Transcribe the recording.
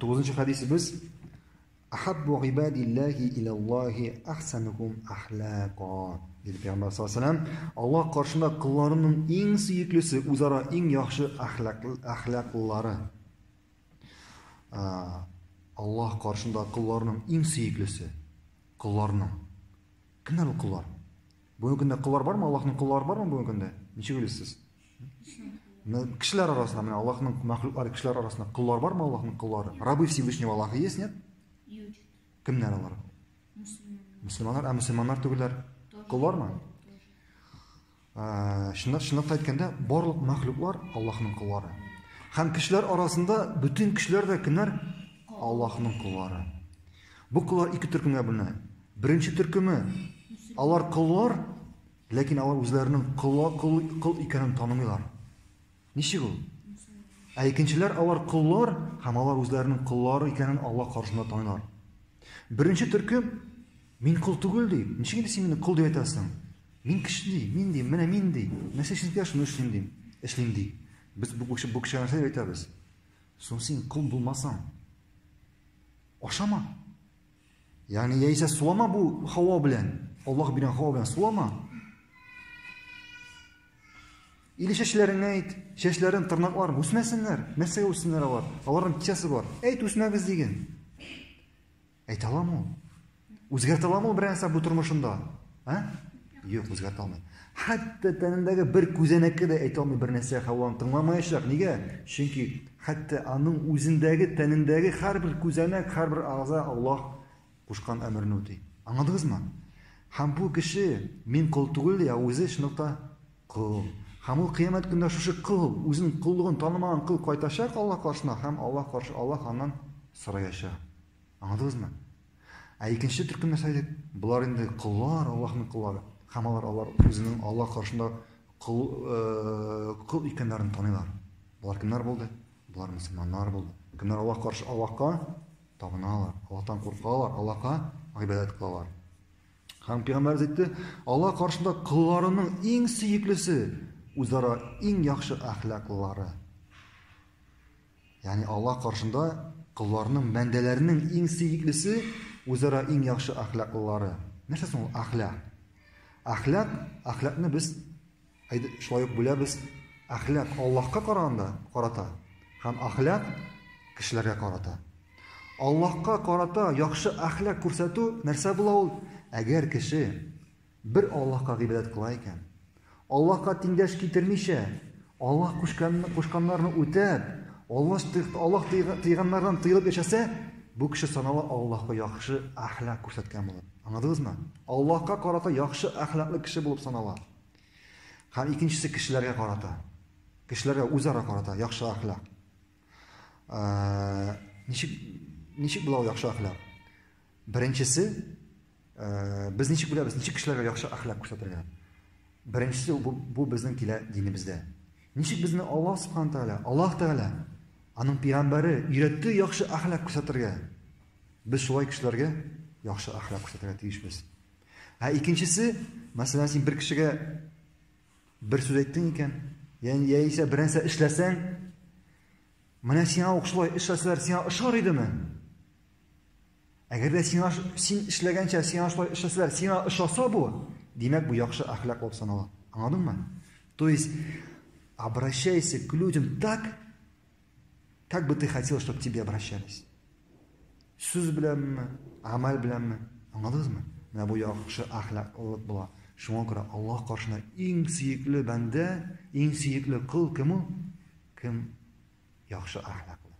9. hadisimiz "Ahabbu ibadillahi ilallahi ahsanuhum ahlaka" dedi Peygamber sallallahu aleyhi ve sellem. Allah karşında kullarının en sıyıklısı, uzara en yaxşı ahlaklıları. Allah karşında kullarının en sıyıklısı, kullarının. Kimler bu kullar? Bugün günde kullar var mı? Allah'ın kulları var mı bugün günde? Neçe bilirsiniz? Kişiler arasında, yani Allah'ın mahlukları kişiler arasında kullar var mı Allah'ın kulları? Rabbi Всевышнего Allah'ı есть, нет? Yok. Kimler onlar? Müslümanlar. Müslümanlar tügüller kullar mı? Şunlap aytkanda barlık mahluklar Allah'ın kulları. Hem kişiler arasında bütün kişiler de kimler? Allah'ın kulları. Bu kullar iki türküne bölünür. Birinci türkümü alar kullar, lakin alar özlerinin kul ekanini tanımıyorlar. Neşe bu? İkinciler alar kullar, hem alar özlerinin kulları ekanini Allah karşısında tanıyorlar. Birinci türküm "Men kul tugul" deyip, "Neşe sen meni kul" deyip aytasan? "Men kishi" deyip, "Men deyip, mena men" deyip, "Nese ishimga shuni ishlayim" deyip. Biz bu kishini narsa deb aytamiz. So'ng sen kul bo'lmasang aşama. Yani yeyse sulama bu hava bilen. Allah bilen hava bilen sulama. İli şeşlerine ait. Şeşlerin tırnakları usmesinler. Mesele usmesinler var. Allah'ın kiçesi var. Eyt usmemiz deyin. Eyt alamı ol. Uzgart alamı ol bir insan bu turmuşunda. Yok uzgart alamı. Hatta tenindeki bir kuzenekki de eyt alamı bir nesle havanı tınlamayışlar. Nega? Çünkü hatta onun uzindeki tenindeki her bir kuzenek, her bir ağza Allah qo'shgan amrini o'tay. Anladingizmi? Ham bu kishi men qul tugul, ya o'zi shunaqta qul. Ham u qiyomat kunida shu qul, o'zining qulligini tanimagan qul qaytashaq Alloh qarshida, ham Alloh qarshi Alloh hamdan so'rayashaq. Anladingizmi? Ikkinchi turkumni saydik. Bular endi qullar, Allohning qullari. Hammalar ular o'zining Alloh qarshida qul ekanlarini taniylar. Bular kimlar bo'ldi? Bular musulmonlar bo'ldi. Kimlar Alloh qarshi Allohga табыналар, Аллахтан қорқалар, Аллахқа ғибадат қылалар. Һәм Пейғамбар айтты: "Алла қаршында құлларының ең сүйіклісі, өзара ең жақсы ахлақлылары." Яғни Алла қаршында құлларының бәндәләрінің ең сүйіклісі, өзара ең жақсы ахлақлылары. Нәрсе сол ахлақ. Ахлақ, ахлақны біз шулай бөләбез. Ахлақ Аллахқа қарағанда қарата, һәм ахлақ кешеләргә қарата. Allah'a qarata yaxşı əxlaq ko'rsatuv narsa bo'la ol. Agar kishi bir Allah'a ibodat qilar ekan, Allah'a tengdosh keltirmaysa, Allah qo'shganlarni o'tab, Allah tiyganlardan tiyilib yashasa, bu kishi sanalib Allah'a yaxshi əxlaq ko'rsatgan bo'ladi. Anladingizmi? Allah'a qarata yaxshi əxlaqli kishi bo'lib sanaladi. Ham ikkinchisi kishilarga qarata. Kishilarga o'zaro qarata yaxshi əxlaq. Nechik bular yaxshi axloq? Birinchisi, biz nechik bilamiz, nechik kishilarga yaxshi axloq ko'rsatilgan. Birinchisi bu bizning dinimizda. Nechik bizni Alloh subhanahu taala, Alloh taala aning payg'ambari yuratdi yaxshi axloq ko'rsatilgan. Biz shunday kishilarga yaxshi axloq ko'rsatishga tiyishmiz. Ha, ikkinchisi, masalan, sen bir kishiga bir so'z aytding ekan, ya'ni yeysa birinsa ishlasang, mana sen o'qishlar ishlasalar sen ishor edimi? Agarda sen ishlagancha sen ishlasalar sen ishlasa bu, demak bu yaxshi axloq bo'lib sanaladi. Anladingmi? То есть обращайся к людям так, как бы ты хотел, чтобы к тебе обращались. So'z bilanmi, amal bilanmi? Anladingizmi? Mana bu yaxshi axloq bo'ladi. Shunga ko'ra Alloh qarshida eng suyukli banda, eng suyukli qul kim? Yaxshi axloq.